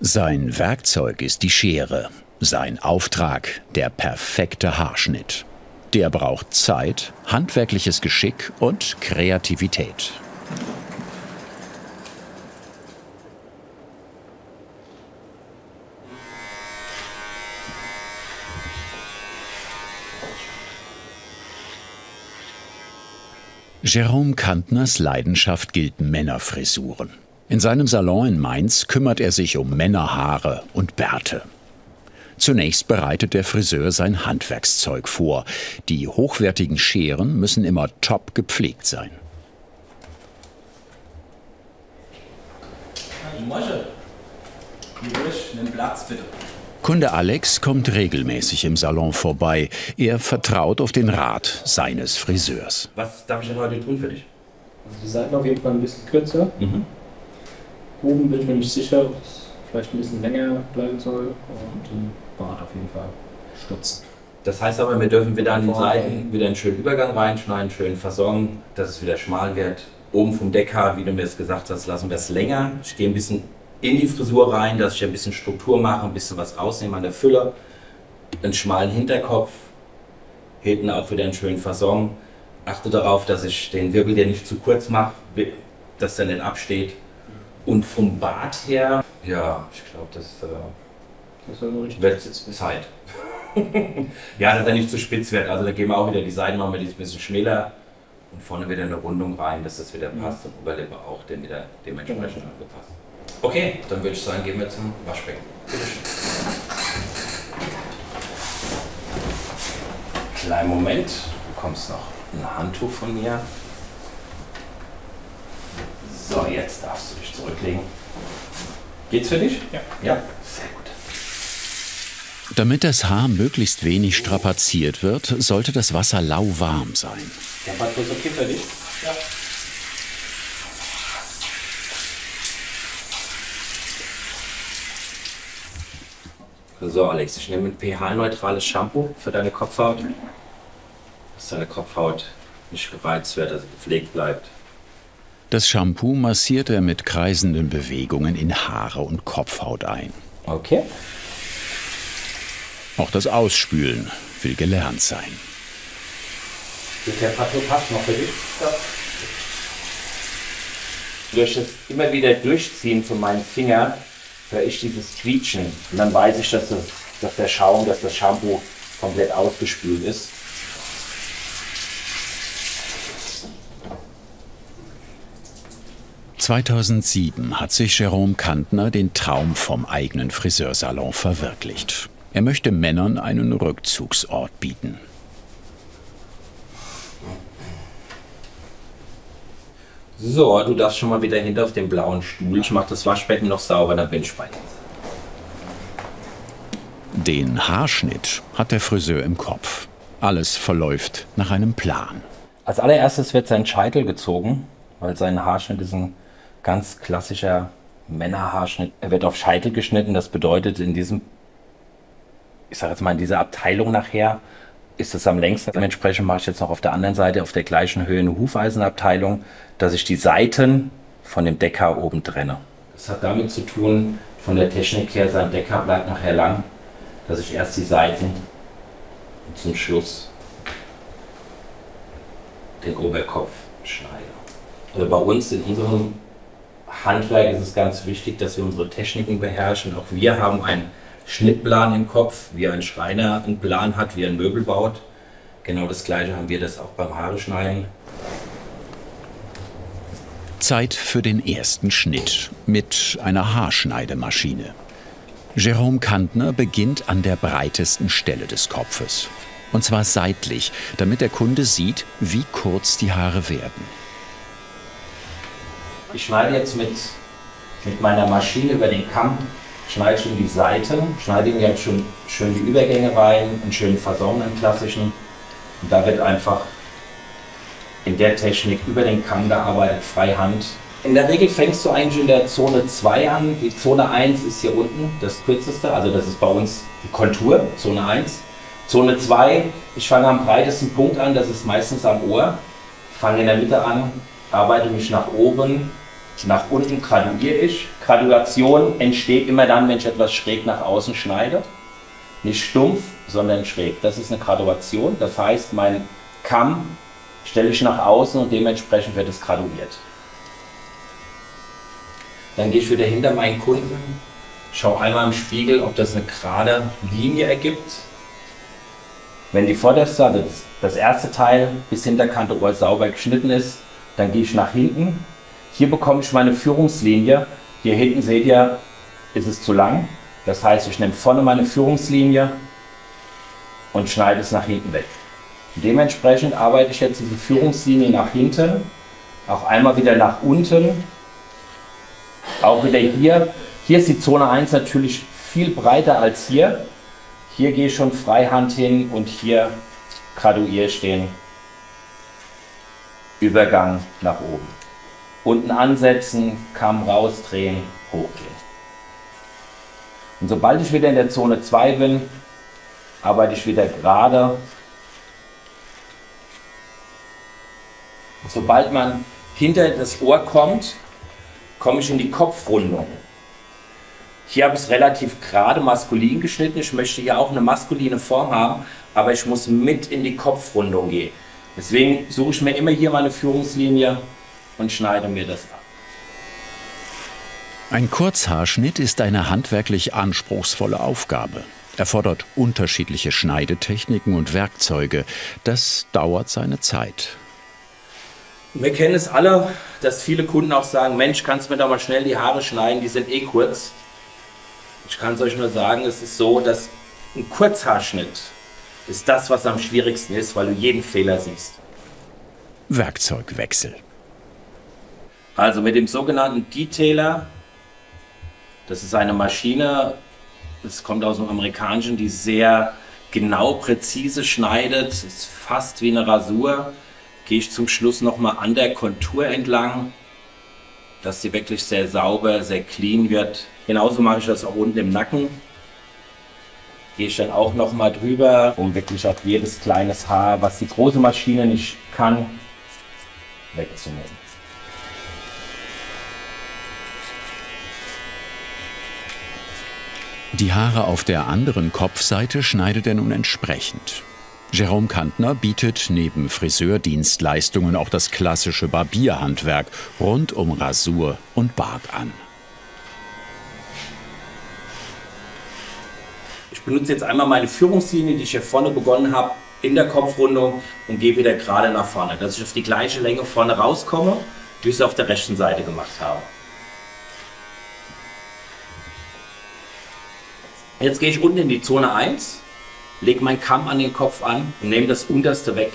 Sein Werkzeug ist die Schere, sein Auftrag der perfekte Haarschnitt. Der braucht Zeit, handwerkliches Geschick und Kreativität. Jérôme Kantners Leidenschaft gilt Männerfrisuren. In seinem Salon in Mainz kümmert er sich um Männerhaare und Bärte. Zunächst bereitet der Friseur sein Handwerkszeug vor. Die hochwertigen Scheren müssen immer top gepflegt sein. Kunde Alex kommt regelmäßig im Salon vorbei. Er vertraut auf den Rat seines Friseurs. Was darf ich denn heute tun für dich? Also die Seiten auf jeden Fall ein bisschen kürzer. Oben bin ich mir nicht sicher, ob es vielleicht ein bisschen länger bleiben soll. Und den Bart auf jeden Fall stutzen. Das heißt aber, wir dürfen wieder an den Seiten wieder einen schönen Übergang reinschneiden, schön versorgen, dass es wieder schmal wird. Oben vom Deckhaar, wie du mir das gesagt hast, lassen wir es länger. Ich gehe ein bisschen in die Frisur rein, dass ich ein bisschen Struktur mache, ein bisschen was rausnehme an der Fülle. Einen schmalen Hinterkopf, hinten auch wieder einen schönen Fasson. Achte darauf, dass ich den Wirbel, der nicht zu kurz mache, dass der nicht absteht. Und vom Bart her, ja, ich glaube, das wird jetzt Zeit. Ja, dass er nicht zu spitz wird. Also da gehen wir auch wieder die Seiten, machen wir die ein bisschen schmäler. Und vorne wieder eine Rundung rein, dass das wieder passt. Und Oberlippe auch dann wieder dementsprechend angepasst. Okay, dann würde ich sagen, gehen wir zum Waschbecken. Kleinen Moment, du bekommst noch ein Handtuch von mir. So, jetzt darfst du dich zurücklegen. Geht's für dich? Ja. Ja, sehr gut. Damit das Haar möglichst wenig strapaziert wird, sollte das Wasser lauwarm sein. Der Bad ist okay für dich? Ja. So, Alex, ich nehme ein pH-neutrales Shampoo für deine Kopfhaut, dass deine Kopfhaut nicht gereizt wird, also gepflegt bleibt. Das Shampoo massiert er mit kreisenden Bewegungen in Haare und Kopfhaut ein. Okay. Auch das Ausspülen will gelernt sein. Der Pato passt noch für dich. Ja. Durch das immer wieder Durchziehen von meinen Fingern höre ich dieses Quietschen. Und dann weiß ich, dass der Schaum, dass das Shampoo komplett ausgespült ist.2007 hat sich Jérôme Kantner den Traum vom eigenen Friseursalon verwirklicht. Er möchte Männern einen Rückzugsort bieten. So, du darfst schon mal wieder hinter auf den blauen Stuhl. Ich mache das Waschbecken noch sauber, dann bin ich bei dir. Den Haarschnitt hat der Friseur im Kopf. Alles verläuft nach einem Plan. Als allererstes wird sein Scheitel gezogen, weil sein Haarschnitt ist ein ganz klassischer Männerhaarschnitt. Er wird auf Scheitel geschnitten, das bedeutet in diesem, ich sage jetzt mal in dieser Abteilung nachher, ist es am längsten. Dementsprechend mache ich jetzt noch auf der anderen Seite, auf der gleichen Höhe eine Hufeisenabteilung, dass ich die Seiten von dem Deckhaar oben trenne. Das hat damit zu tun, von der Technik her, sein Deckhaar bleibt nachher lang, dass ich erst die Seiten und zum Schluss den Oberkopf schneide. Also bei uns in unserem Handwerk ist es ganz wichtig, dass wir unsere Techniken beherrschen. Auch wir haben einen Schnittplan im Kopf, wie ein Schreiner einen Plan hat, wie er ein Möbel baut. Genau das Gleiche haben wir das auch beim Haareschneiden. Zeit für den ersten Schnitt mit einer Haarschneidemaschine. Jérôme Kantner beginnt an der breitesten Stelle des Kopfes. Und zwar seitlich, damit der Kunde sieht, wie kurz die Haare werden. Ich schneide jetzt mit meiner Maschine über den Kamm, schneide schon die Seiten, schneide mir jetzt schon schön die Übergänge rein, einen schönen Fasson, einen klassischen. Und da wird einfach in der Technik über den Kamm gearbeitet, freihand. In der Regel fängst du eigentlich in der Zone 2 an. Die Zone 1 ist hier unten, das kürzeste, also das ist bei uns die Kontur, Zone 1. Zone 2, ich fange am breitesten Punkt an, das ist meistens am Ohr, fange in der Mitte an. Arbeite mich nach oben, nach unten graduiere ich. Graduation entsteht immer dann, wenn ich etwas schräg nach außen schneide. Nicht stumpf, sondern schräg. Das ist eine Graduation. Das heißt, mein Kamm stelle ich nach außen und dementsprechend wird es graduiert. Dann gehe ich wieder hinter meinen Kunden, schaue einmal im Spiegel, ob das eine gerade Linie ergibt. Wenn die vorderste, also das erste Teil bis Hinterkante Ohr sauber geschnitten ist, dann gehe ich nach hinten. Hier bekomme ich meine Führungslinie. Hier hinten seht ihr, ist es zu lang. Das heißt, ich nehme vorne meine Führungslinie und schneide es nach hinten weg. Dementsprechend arbeite ich jetzt diese Führungslinie nach hinten, auch einmal wieder nach unten. Auch wieder hier. Hier ist die Zone 1 natürlich viel breiter als hier. Hier gehe ich schon freihand hin und hier graduiere ich den Übergang nach oben. Unten ansetzen, Kamm rausdrehen, hochgehen. Und sobald ich wieder in der Zone 2 bin, arbeite ich wieder gerade. Sobald man hinter das Ohr kommt, komme ich in die Kopfrundung. Hier habe ich es relativ gerade maskulin geschnitten. Ich möchte hier auch eine maskuline Form haben, aber ich muss mit in die Kopfrundung gehen. Deswegen suche ich mir immer hier meine Führungslinie und schneide mir das ab. Ein Kurzhaarschnitt ist eine handwerklich anspruchsvolle Aufgabe. Er fordert unterschiedliche Schneidetechniken und Werkzeuge. Das dauert seine Zeit. Wir kennen es alle, dass viele Kunden auch sagen, Mensch, kannst du mir doch mal schnell die Haare schneiden, die sind eh kurz. Ich kann es euch nur sagen, es ist so, dass ein Kurzhaarschnitt ist das, was am schwierigsten ist, weil du jeden Fehler siehst. Werkzeugwechsel. Also mit dem sogenannten Detailer, das ist eine Maschine, das kommt aus dem Amerikanischen, die sehr genau präzise schneidet, ist fast wie eine Rasur. Gehe ich zum Schluss nochmal an der Kontur entlang, dass sie wirklich sehr sauber, sehr clean wird. Genauso mache ich das auch unten im Nacken. Gehe ich dann auch nochmal drüber, um wirklich auf jedes kleines Haar, was die große Maschine nicht kann, wegzunehmen. Die Haare auf der anderen Kopfseite schneidet er nun entsprechend. Jérôme Kantner bietet neben Friseurdienstleistungen auch das klassische Barbierhandwerk rund um Rasur und Bart an. Ich benutze jetzt einmal meine Führungslinie, die ich hier vorne begonnen habe, in der Kopfrundung und gehe wieder gerade nach vorne, dass ich auf die gleiche Länge vorne rauskomme, wie ich es auf der rechten Seite gemacht habe. Jetzt gehe ich unten in die Zone 1. Lege meinen Kamm an den Kopf an und nehme das unterste weg.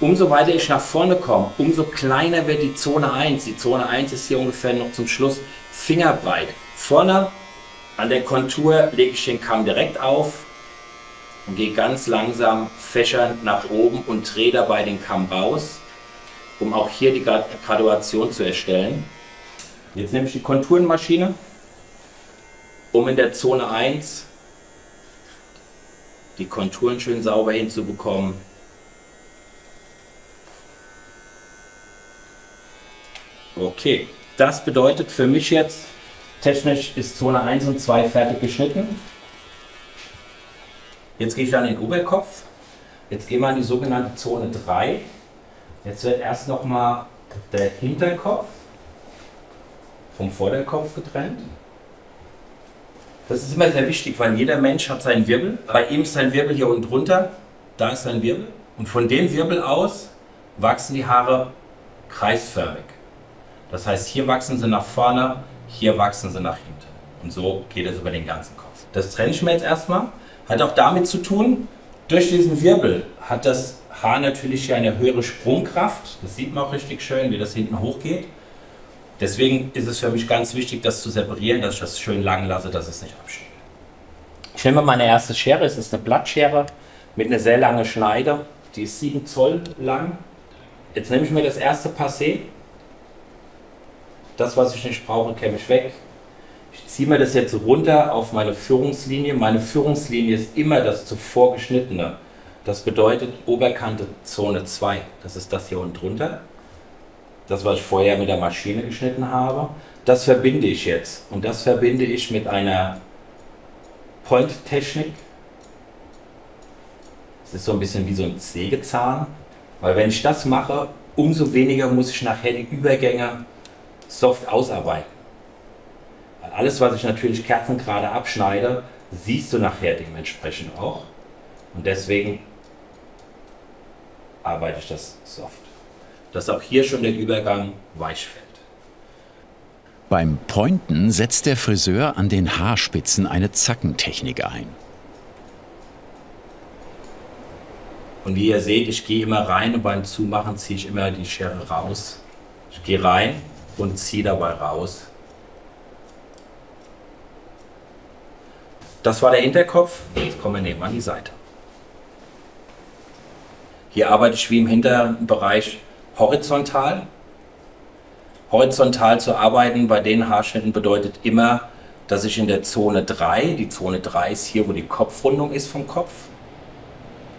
Umso weiter ich nach vorne komme, umso kleiner wird die Zone 1. Die Zone 1 ist hier ungefähr noch zum Schluss fingerbreit. Vorne an der Kontur lege ich den Kamm direkt auf und gehe ganz langsam fächernd nach oben und drehe dabei den Kamm raus, um auch hier die Graduation zu erstellen. Jetzt nehme ich die Konturenmaschine, um in der Zone 1 die Konturen schön sauber hinzubekommen. Okay, das bedeutet für mich jetzt, technisch ist Zone 1 und 2 fertig geschnitten. Jetzt gehe ich an den Oberkopf. Jetzt gehen wir an die sogenannte Zone 3. Jetzt wird erst nochmal der Hinterkopf vom Vorderkopf getrennt. Das ist immer sehr wichtig, weil jeder Mensch hat seinen Wirbel. Bei ihm ist sein Wirbel hier unten drunter, da ist sein Wirbel. Und von dem Wirbel aus wachsen die Haare kreisförmig. Das heißt, hier wachsen sie nach vorne, hier wachsen sie nach hinten. Und so geht es über den ganzen Kopf. Das trenne ich mir jetzt erstmal. Hat auch damit zu tun, durch diesen Wirbel hat das Haar natürlich hier eine höhere Sprungkraft. Das sieht man auch richtig schön, wie das hinten hochgeht. Deswegen ist es für mich ganz wichtig, das zu separieren, dass ich das schön lang lasse, dass es nicht abschneidet. Ich nehme meine erste Schere, es ist eine Blattschere mit einer sehr langen Schneide, die ist 7 Zoll lang. Jetzt nehme ich mir das erste Passé, das was ich nicht brauche, käme ich weg. Ich ziehe mir das jetzt runter auf meine Führungslinie. Meine Führungslinie ist immer das zuvor geschnittene. Das bedeutet Oberkante Zone 2, das ist das hier unten drunter. Das, was ich vorher mit der Maschine geschnitten habe. Das verbinde ich jetzt. Und das verbinde ich mit einer Point-Technik. Das ist so ein bisschen wie so ein Sägezahn. Weil wenn ich das mache, umso weniger muss ich nachher die Übergänge soft ausarbeiten. Weil alles, was ich natürlich kerzengerade abschneide, siehst du nachher dementsprechend auch. Und deswegen arbeite ich das soft. Dass auch hier schon der Übergang weich fällt. Beim Pointen setzt der Friseur an den Haarspitzen eine Zackentechnik ein. Und wie ihr seht, ich gehe immer rein und beim Zumachen ziehe ich immer die Schere raus. Ich gehe rein und ziehe dabei raus. Das war der Hinterkopf. Jetzt kommen wir nebenan die Seite. Hier arbeite ich wie im hinteren Bereich horizontal. Horizontal zu arbeiten bei den Haarschnitten bedeutet immer, dass ich in der Zone 3, die Zone 3 ist hier, wo die Kopfrundung ist vom Kopf,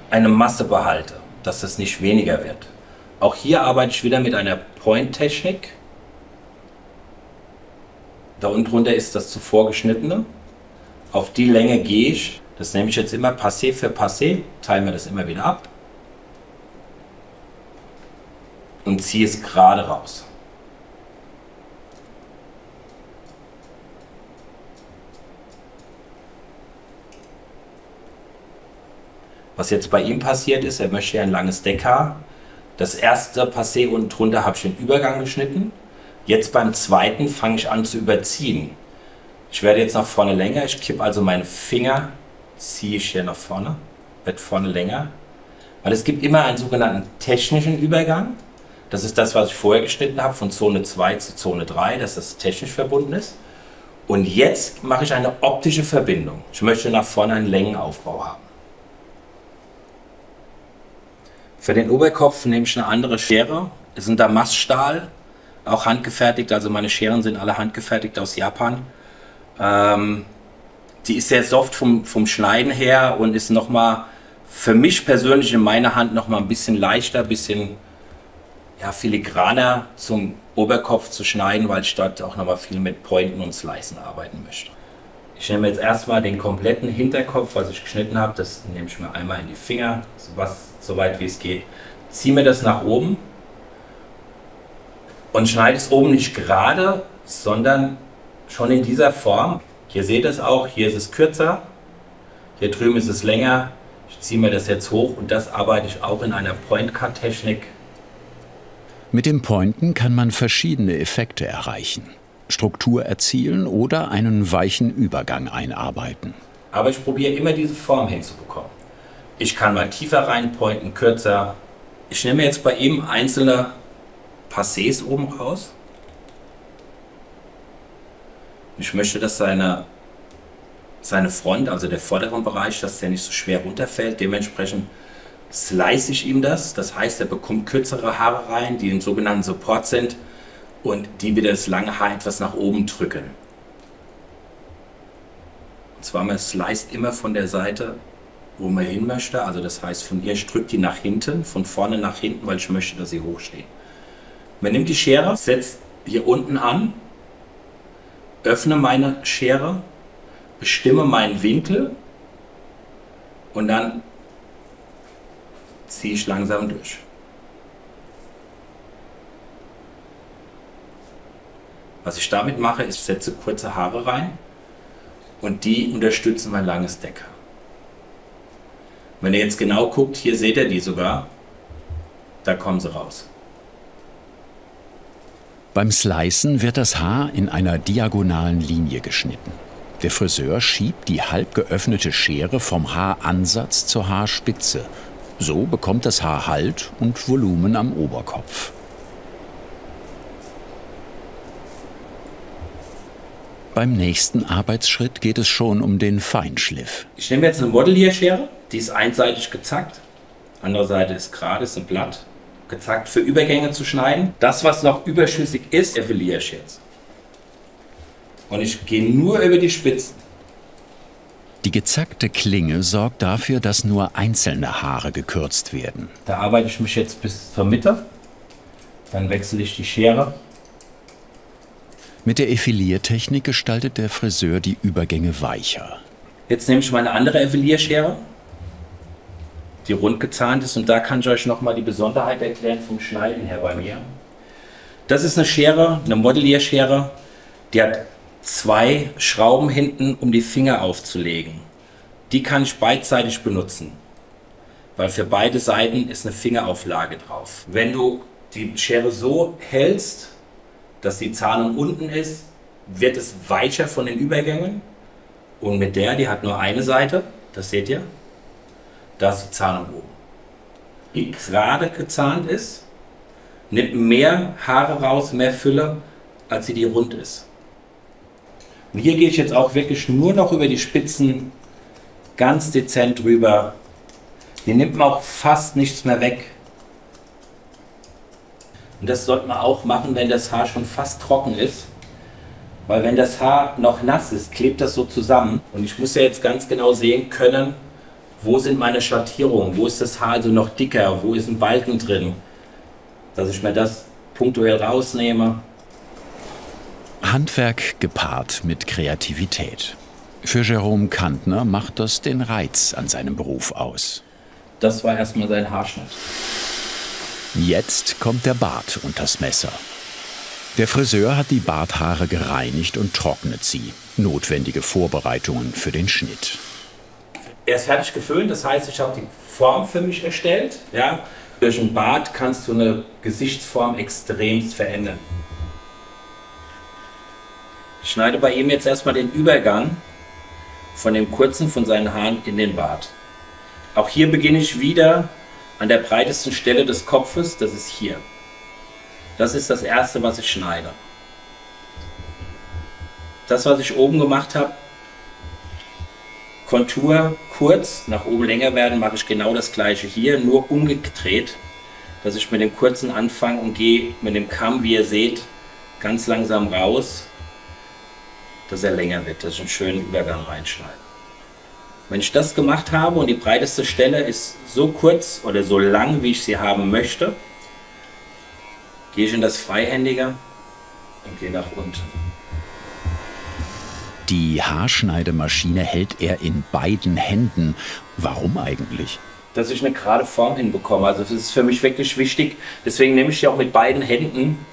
eine Masse behalte, dass das nicht weniger wird. Auch hier arbeite ich wieder mit einer Point-Technik. Da unten drunter ist das zuvor geschnittene. Auf die Länge gehe ich, das nehme ich jetzt immer Passé für Passé, teile mir das immer wieder ab und ziehe es gerade raus. Was jetzt bei ihm passiert ist, er möchte ja ein langes Deckhaar. Das erste Passé unten drunter habe ich den Übergang geschnitten. Jetzt beim zweiten fange ich an zu überziehen. Ich werde jetzt nach vorne länger. Ich kippe also meine Finger, ziehe ich hier nach vorne, wird vorne länger. Weil es gibt immer einen sogenannten technischen Übergang. Das ist das, was ich vorher geschnitten habe, von Zone 2 zu Zone 3, dass das technisch verbunden ist. Und jetzt mache ich eine optische Verbindung. Ich möchte nach vorne einen Längenaufbau haben. Für den Oberkopf nehme ich eine andere Schere. Es ist ein Damaststahl, auch handgefertigt. Also meine Scheren sind alle handgefertigt aus Japan. Die ist sehr soft vom Schneiden her und ist nochmal für mich persönlich in meiner Hand nochmal ein bisschen leichter, ein bisschen ja, filigraner zum Oberkopf zu schneiden, weil ich dort auch nochmal viel mit Pointen und Slicen arbeiten möchte. Ich nehme jetzt erstmal den kompletten Hinterkopf, was ich geschnitten habe, das nehme ich mir einmal in die Finger, so weit wie es geht. Ziehe mir das nach oben und schneide es oben nicht gerade, sondern schon in dieser Form. Hier seht ihr es auch, hier ist es kürzer, hier drüben ist es länger. Ich ziehe mir das jetzt hoch und das arbeite ich auch in einer Point-Cut-Technik. Mit dem Pointen kann man verschiedene Effekte erreichen. Struktur erzielen oder einen weichen Übergang einarbeiten. Aber ich probiere immer diese Form hinzubekommen. Ich kann mal tiefer reinpointen, kürzer. Ich nehme jetzt bei ihm einzelne Passés oben raus. Ich möchte, dass seine Front, also der vordere Bereich, dass der nicht so schwer runterfällt. Dementsprechend slice ich ihm das. Das heißt, er bekommt kürzere Haare rein, die im sogenannten Support sind. Und die wieder das lange Haar etwas nach oben drücken. Und zwar, man sliced immer von der Seite, wo man hin möchte. Also das heißt, von hier drückt die nach hinten, von vorne nach hinten, weil ich möchte, dass sie hochstehen. Man nimmt die Schere, setzt hier unten an, öffne meine Schere, bestimme meinen Winkel und dann ziehe ich langsam durch. Was ich damit mache, ist, ich setze kurze Haare rein und die unterstützen mein langes Deckhaar. Wenn ihr jetzt genau guckt, hier seht ihr die sogar, da kommen sie raus. Beim Slicen wird das Haar in einer diagonalen Linie geschnitten. Der Friseur schiebt die halb geöffnete Schere vom Haaransatz zur Haarspitze. So bekommt das Haar Halt und Volumen am Oberkopf. Beim nächsten Arbeitsschritt geht es schon um den Feinschliff. Ich nehme jetzt eine Modelierschere, die ist einseitig gezackt, andere Seite ist gerade, ist ein Blatt, gezackt für Übergänge zu schneiden. Das, was noch überschüssig ist, nivelliere ich jetzt. Und ich gehe nur über die Spitzen. Die gezackte Klinge sorgt dafür, dass nur einzelne Haare gekürzt werden. Da arbeite ich mich jetzt bis zur Mitte, dann wechsle ich die Schere. Mit der Effiliertechnik gestaltet der Friseur die Übergänge weicher. Jetzt nehme ich meine andere Effilierschere, die rundgezahnt ist, und da kann ich euch nochmal die Besonderheit erklären vom Schneiden her bei mir. Das ist eine Schere, eine Modellierschere, die hat zwei Schrauben hinten, um die Finger aufzulegen. Die kann ich beidseitig benutzen, weil für beide Seiten ist eine Fingerauflage drauf. Wenn du die Schere so hältst, dass die Zahnung unten ist, wird es weicher von den Übergängen. Und mit der, die hat nur eine Seite, das seht ihr, da ist die Zahnung oben. Die gerade gezahnt ist, nimmt mehr Haare raus, mehr Fülle, als sie die rund ist. Und hier gehe ich jetzt auch wirklich nur noch über die Spitzen ganz dezent drüber. Die nimmt man auch fast nichts mehr weg. Und das sollte man auch machen, wenn das Haar schon fast trocken ist. Weil wenn das Haar noch nass ist, klebt das so zusammen. Und ich muss ja jetzt ganz genau sehen können, wo sind meine Schattierungen, wo ist das Haar also noch dicker, wo ist ein Balken drin. Dass ich mir das punktuell rausnehme. Handwerk gepaart mit Kreativität. Für Jérôme Kantner macht das den Reiz an seinem Beruf aus. Das war erstmal sein Haarschnitt. Jetzt kommt der Bart und das Messer. Der Friseur hat die Barthaare gereinigt und trocknet sie. Notwendige Vorbereitungen für den Schnitt. Er ist fertig geföhnt, das heißt, ich habe die Form für mich erstellt. Ja? Durch den Bart kannst du eine Gesichtsform extremst verändern. Ich schneide bei ihm jetzt erstmal den Übergang von dem kurzen, von seinen Haaren in den Bart. Auch hier beginne ich wieder an der breitesten Stelle des Kopfes, das ist hier. Das ist das Erste, was ich schneide. Das, was ich oben gemacht habe, Kontur kurz, nach oben länger werden, mache ich genau das Gleiche hier, nur umgedreht, dass ich mit dem kurzen anfange und gehe mit dem Kamm, wie ihr seht, ganz langsam raus, dass er länger wird, dass ich einen schönen Übergang reinschneide. Wenn ich das gemacht habe und die breiteste Stelle ist so kurz oder so lang, wie ich sie haben möchte, gehe ich in das Freihändige und gehe nach unten. Die Haarschneidemaschine hält er in beiden Händen. Warum eigentlich? Dass ich eine gerade Form hinbekomme. Also das ist für mich wirklich wichtig. Deswegen nehme ich die auch mit beiden Händen.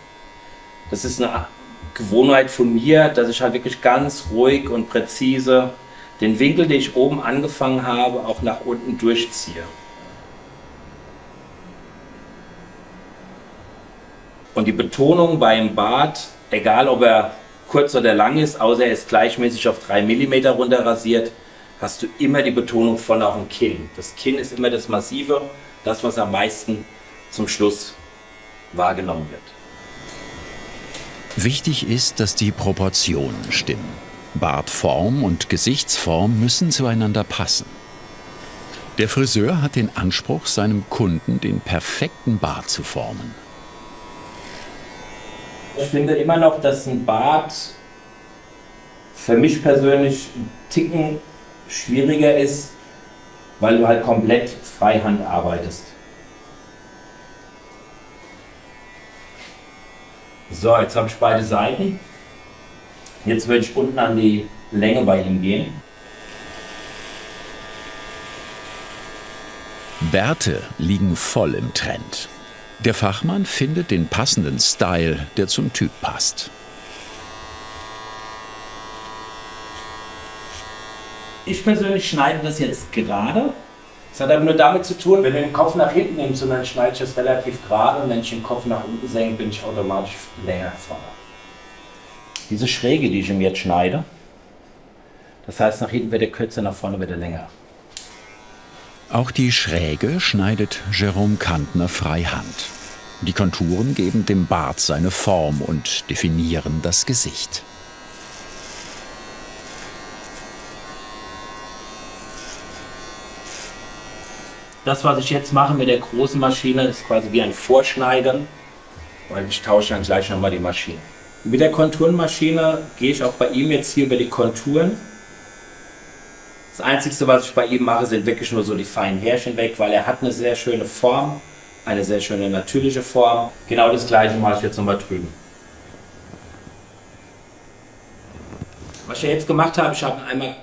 Das ist eine Gewohnheit von mir, dass ich halt wirklich ganz ruhig und präzise den Winkel, den ich oben angefangen habe, auch nach unten durchziehe. Und die Betonung beim Bart, egal ob er kurz oder lang ist, außer er ist gleichmäßig auf 3 mm runter rasiert, hast du immer die Betonung voll auf dem Kinn. Das Kinn ist immer das Massive, das, was am meisten zum Schluss wahrgenommen wird. Wichtig ist, dass die Proportionen stimmen. Bartform und Gesichtsform müssen zueinander passen. Der Friseur hat den Anspruch, seinem Kunden den perfekten Bart zu formen. Ich finde immer noch, dass ein Bart für mich persönlich einen Ticken schwieriger ist, weil du halt komplett Freihand arbeitest. So, jetzt habe ich beide Seiten. Jetzt würde ich unten an die Länge bei ihm gehen. Bärte liegen voll im Trend. Der Fachmann findet den passenden Style, der zum Typ passt. Ich persönlich schneide das jetzt gerade. Das hat aber nur damit zu tun, wenn du den Kopf nach hinten nimmst, und dann schneide ich es relativ gerade, und wenn ich den Kopf nach unten senke, bin ich automatisch länger vorne. Diese Schräge, die ich ihm jetzt schneide, das heißt, nach hinten wird er kürzer, nach vorne wird er länger. Auch die Schräge schneidet Jérôme Kantner freihand. Die Konturen geben dem Bart seine Form und definieren das Gesicht. Das, was ich jetzt mache mit der großen Maschine, ist quasi wie ein Vorschneiden, weil ich tausche dann gleich nochmal die Maschine. Mit der Konturenmaschine gehe ich auch bei ihm jetzt hier über die Konturen. Das Einzige, was ich bei ihm mache, sind wirklich nur so die feinen Härchen weg, weil er hat eine sehr schöne Form, eine sehr schöne natürliche Form. Genau das Gleiche mache ich jetzt nochmal drüben. Was ich ja jetzt gemacht habe, ich habe einmal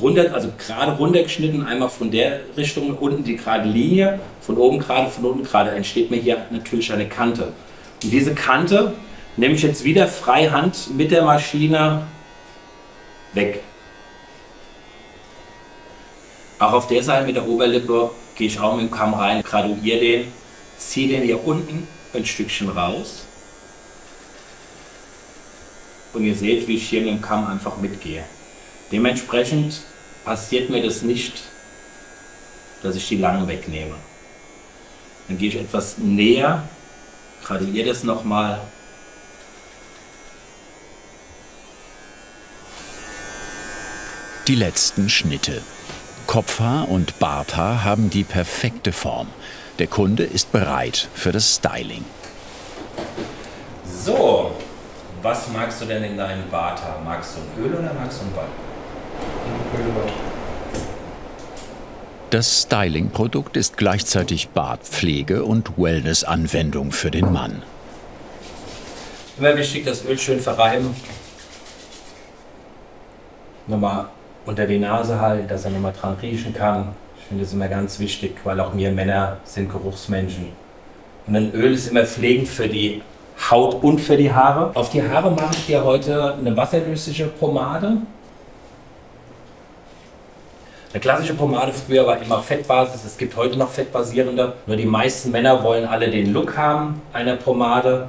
runter, also gerade runtergeschnitten, einmal von der Richtung unten die gerade Linie, von oben gerade, von unten gerade, entsteht mir hier natürlich eine Kante. Und diese Kante nehme ich jetzt wieder freihand mit der Maschine weg. Auch auf der Seite mit der Oberlippe gehe ich auch mit dem Kamm rein, graduiere den, ziehe den hier unten ein Stückchen raus. Und ihr seht, wie ich hier mit dem Kamm einfach mitgehe. Dementsprechend passiert mir das nicht, dass ich die langen wegnehme. Dann gehe ich etwas näher, graduiere das nochmal. Die letzten Schnitte. Kopfhaar und Barthaar haben die perfekte Form. Der Kunde ist bereit für das Styling. So, was magst du denn in deinem Barthaar? Magst du ein Öl oder magst du ein Bad? Ein Ölbad. Das Styling-Produkt ist gleichzeitig Bartpflege und Wellness-Anwendung für den Mann. Immer wichtig, das Öl schön verreiben. Nochmal unter die Nase halten, dass er nochmal dran riechen kann. Ich finde das immer ganz wichtig, weil auch wir Männer sind Geruchsmenschen. Und ein Öl ist immer pflegend für die Haut und für die Haare. Auf die Haare mache ich hier heute eine wasserlösliche Pomade. Eine klassische Pomade früher war immer Fettbasis, es gibt heute noch fettbasierende. Nur die meisten Männer wollen alle den Look haben einer Pomade,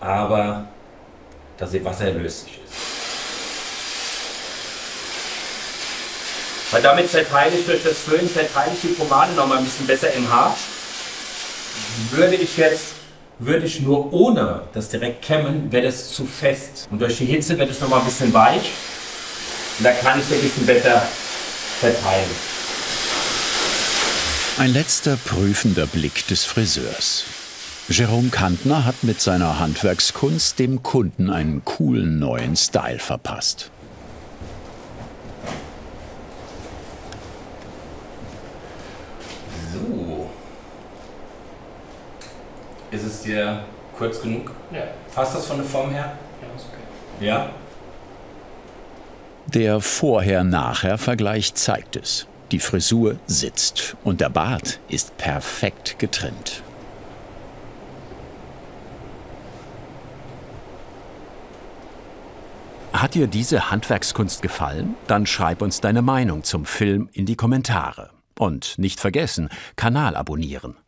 aber dass sie wasserlöslich ist. Weil damit zerteile ich durch das Föhn, zerteile ich die Pomade noch mal ein bisschen besser im Haar. Würde ich nur ohne das direkt kämmen, wäre das zu fest. Und durch die Hitze wird es noch mal ein bisschen weich. Und da kann ich es ein bisschen besser verteilen. Ein letzter prüfender Blick des Friseurs. Jérôme Kantner hat mit seiner Handwerkskunst dem Kunden einen coolen neuen Style verpasst. Ist es dir kurz genug? Ja. Passt das von der Form her? Ja, ist okay. Ja? Der Vorher-Nachher-Vergleich zeigt es. Die Frisur sitzt und der Bart ist perfekt getrimmt. Hat dir diese Handwerkskunst gefallen? Dann schreib uns deine Meinung zum Film in die Kommentare. Und nicht vergessen, Kanal abonnieren.